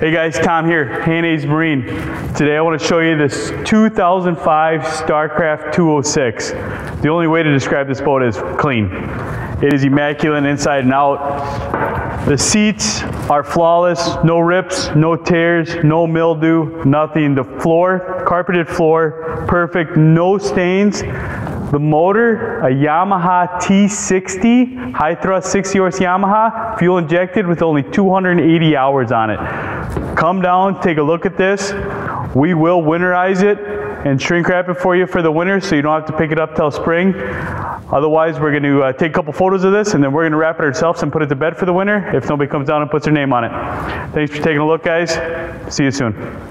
Hey guys, Tom here, Hannay's Marine. Today I want to show you this 2005 Starcraft 206. The only way to describe this boat is clean. It is immaculate inside and out. The seats are flawless, no rips, no tears, no mildew, nothing. The floor, carpeted floor, perfect, no stains. The motor, a Yamaha T60, high thrust 60 horse Yamaha, fuel injected with only 280 hours on it. Come down, take a look at this. We will winterize it and shrink wrap it for you for the winter so you don't have to pick it up till spring. Otherwise, we're gonna take a couple photos of this and then we're gonna wrap it ourselves and put it to bed for the winter if nobody comes down and puts their name on it. Thanks for taking a look, guys. See you soon.